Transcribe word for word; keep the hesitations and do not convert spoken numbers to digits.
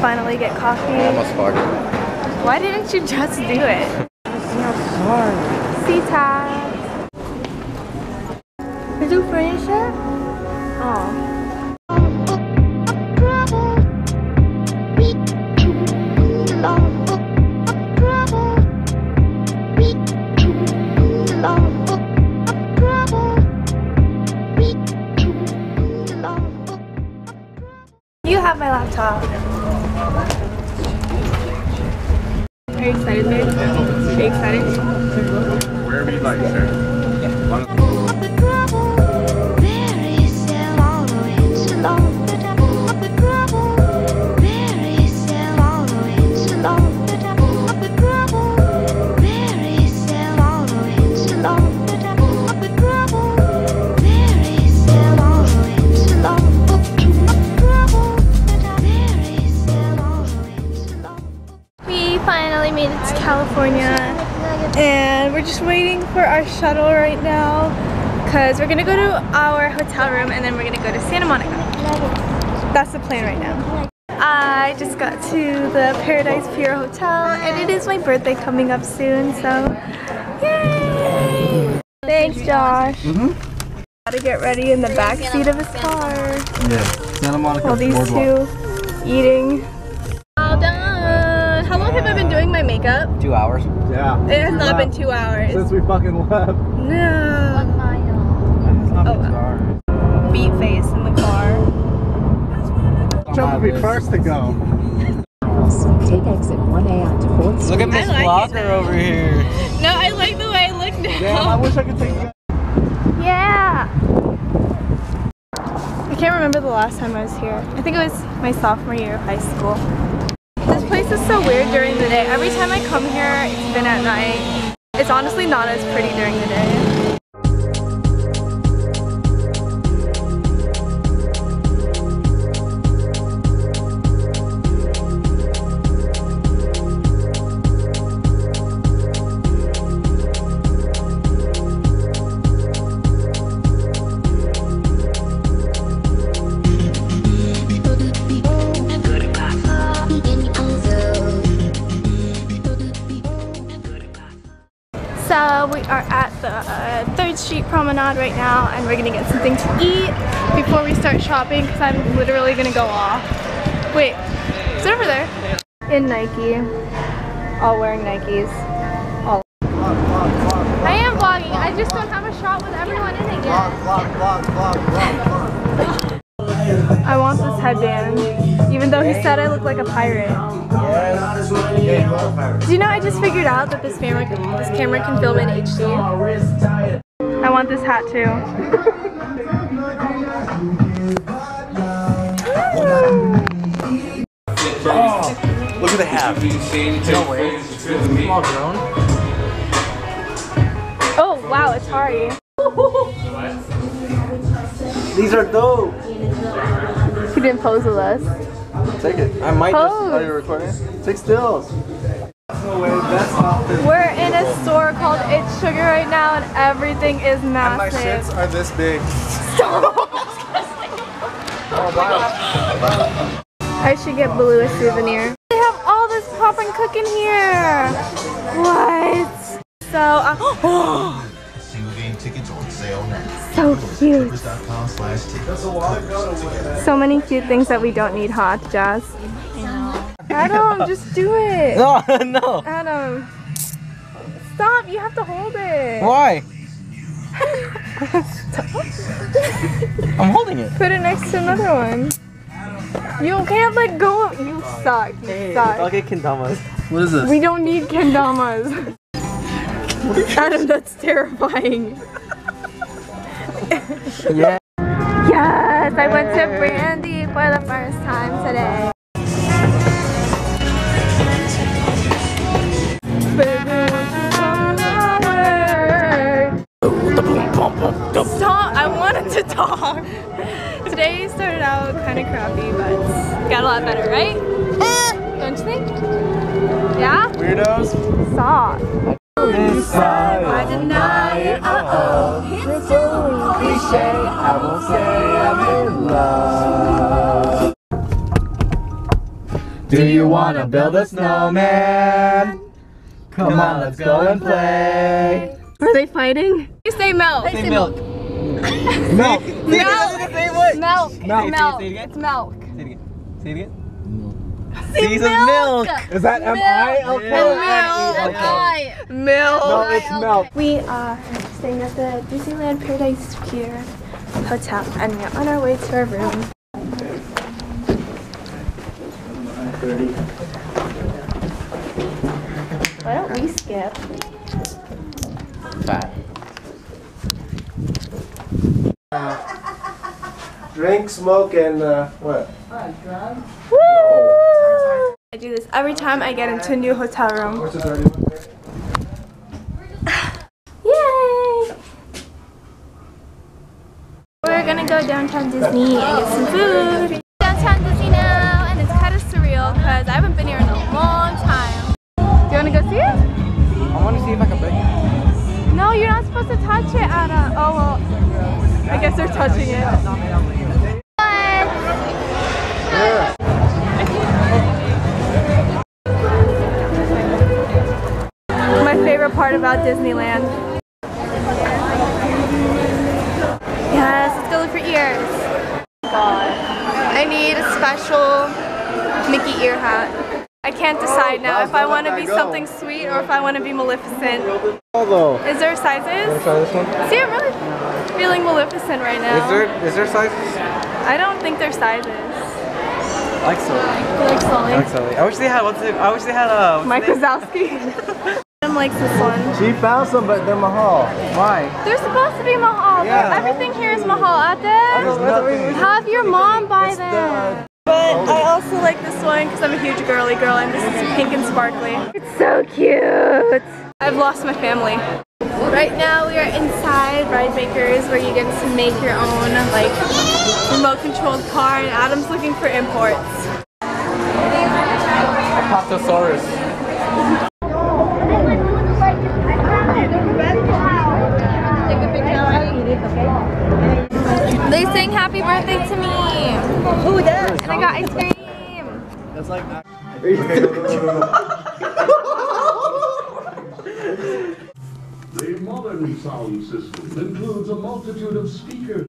finally get coffee. I almost farted. Why didn't you just do it? I'm so sorry. See time. Is it furniture? Oh. You have my laptop. Are you excited, babe? Are you excited? Wherever you like, sir. California, and we're just waiting for our shuttle right now because we're gonna go to our hotel room and then we're gonna go to Santa Monica. That's the plan right now. I just got to the Paradise Pier Hotel and it is my birthday coming up soon, so yay! Thanks, Josh. Mm-hmm. Gotta get ready in the back seat of his car. Yeah, Santa Monica. While these two eating. All done. How long have I been doing my makeup? Two hours. Yeah. It has not been two hours. Since we fucking left. No. One mile. It's not oh, well. Beat face in the car. Jump would be first to go. Take exit one A out to Fourth Street. Look at this vlogger over here. No, I like the way I look now. Damn, I wish I could take you. Yeah. I can't remember the last time I was here. I think it was my sophomore year of high school. This place is so weird during the day. Every time I come here, it's been at night. It's honestly not as pretty during the day. So we are at the uh, Third Street Promenade right now and we're gonna get something to eat before we start shopping because I'm literally gonna go off. Wait, is it over there? In Nike, all wearing Nikes. All. I am vlogging, I just don't have a shot with everyone in it yet. I want this headband, even though he said I look like a pirate. Do you know, I just figured out that this camera, this camera can film in H D. I want this hat too. Oh, look at the hat. No way. Oh wow, Atari. These are dope. He didn't pose with us. Take it. I might Pose. just. Are you recording? Take stills. We're in a store called It's Sugar right now, and everything is massive. And my shits are this big. Stop! Oh, wow. I should get Baloo a souvenir. They have all this pop and cooking here. What? So. Uh, tickets on sale now. So cute. So many cute things that we don't need, hot Jazz. Adam, just do it. No, no. Adam, stop. You have to hold it. Why? I'm holding it. Put it next to another one. You can't let go of. You suck. You hey, suck. I'll get kendamas. What is this? We don't need kendamas. Adam, that's terrifying. Yeah. Yes, I went to Brandy for the first time today. Stop! I wanted to talk. Today started out kind of crappy, but got a lot better, right? Don't you think? Yeah. Weirdos. Stop. Inside, I deny it, uh-oh. It's so cliché, I won't say I'm in love. Do you wanna build a snowman? Come on, let's go and play. Are they fighting? They say milk. They say milk. Milk. Milk. Milk. It's milk. Say it again. Say it again. Season milk. milk. Is that M I L K? Milk. Milk. No, it's milk. We are staying at the Disneyland Paradise Pier Hotel, and we're on our way to our room. Why don't we skip? Uh, drink, smoke, and uh, what? Uh, drugs. Woo! I do this every time I get into a new hotel room. Yay! We're gonna go downtown Disney and get some food. Downtown Disney now, and it's kind of surreal because I haven't been here in a long time. Do you wanna go see it? I wanna see if I can pick it. No, you're not supposed to touch it, Anna. Oh well, I guess they're touching it. Part about Disneyland. Yes, let's go look for ears. God, I need a special Mickey ear hat. I can't decide now if I want to be something sweet or if I want to be Maleficent. Is there sizes? See, I'm really feeling Maleficent right now. Is there? Is there sizes? I don't think there's sizes. I like Sully. I like Sully. I like Sully. I wish they had. What's it? I wish they had a. Mike Wazowski. Likes this one. She found some, but they're mahal. Why? They're supposed to be mahal. Yeah. Everything here is mahal. Out there, have your mom buy them. But I also like this one because I'm a huge girly girl, and this is pink and sparkly. It's so cute. I've lost my family. Right now we are inside RideMakers, where you get to make your own like remote-controlled car, and Adam's looking for imports. Apatosaurus. They sang happy birthday to me. Who does? And I got ice cream. That's like. Are you okay, go, go, go, go. The modern sound system includes a multitude of speakers.